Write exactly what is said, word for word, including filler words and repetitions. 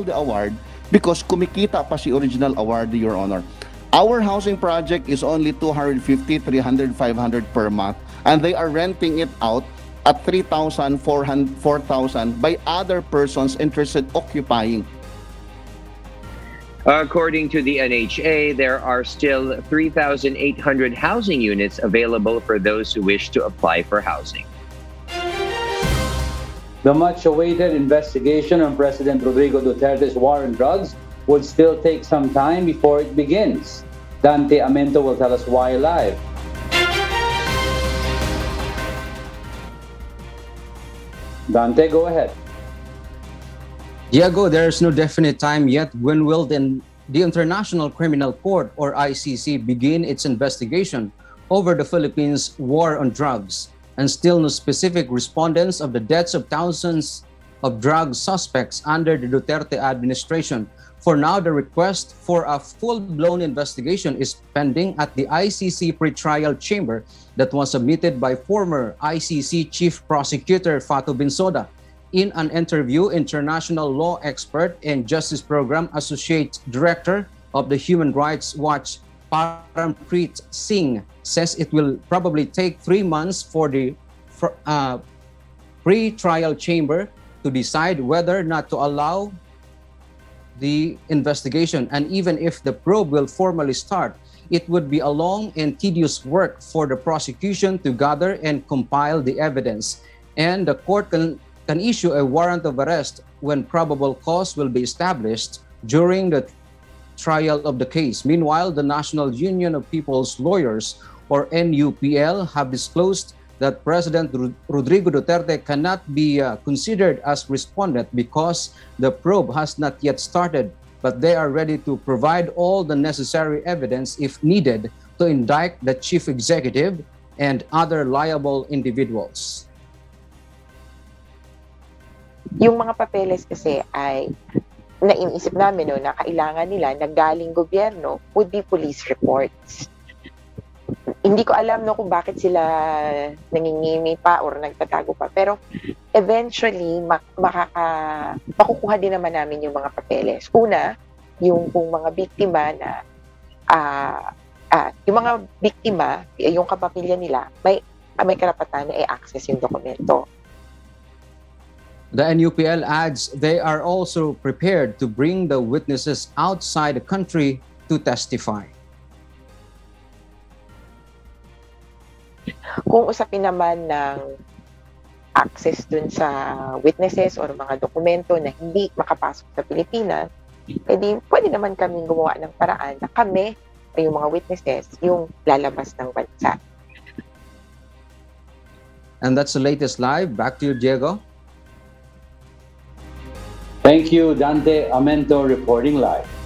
the award because kumikita pa si original award, Your Honor. Our housing project is only two hundred fifty, three hundred, five hundred per month, and they are renting it out at three thousand, four thousand by other persons interested occupying. According to the N H A, there are still three thousand eight hundred housing units available for those who wish to apply for housing. The much-awaited investigation on President Rodrigo Duterte's war on drugs would still take some time before it begins. Dante Amento will tell us why live. Dante, go ahead. Diego, there is no definite time yet. When will then the International Criminal Court, or I C C, begin its investigation over the Philippines' war on drugs? And still no specific respondents of the deaths of thousands of drug suspects under the Duterte administration. For now, the request for a full-blown investigation is pending at the I C C pretrial chamber that was submitted by former I C C Chief Prosecutor Fatou Bensouda. In an interview, international law expert and justice program associate director of the Human Rights Watch, Parampreet Singh, says it will probably take three months for the for, uh, pre-trial chamber to decide whether or not to allow the investigation. And even if the probe will formally start, it would be a long and tedious work for the prosecution to gather and compile the evidence. And the court can, can issue a warrant of arrest when probable cause will be established during the trial of the case. Meanwhile, the National Union of People's Lawyers, or N U P L, have disclosed that President Rodrigo Duterte cannot be uh, considered as respondent because the probe has not yet started, but they are ready to provide all the necessary evidence if needed to indict the chief executive and other liable individuals. Yung mga papeles kasi ay na iniisip namin no, na kailangan nila na galing gobyerno would be police reports. Hindi ko alam no kung bakit sila nangingimi pa or nagtatago pa, pero eventually mak makaka makukuha din naman namin yung mga papeles. Una, yung kung mga biktima na uh, uh, yung mga biktima, yung kapamilya nila, may may karapatan na i-access yung dokumento. The N U P L adds they are also prepared to bring the witnesses outside the country to testify. Kung usapin naman ng access dun sa witnesses or mga dokumento na hindi makapasok sa Pilipinas, edi pwede naman kaming gumawa ng paraan na kami o yung mga witnesses yung lalabas ng bansa. And that's the latest live. Back to you, Diego. Thank you, Dante Amento, reporting live.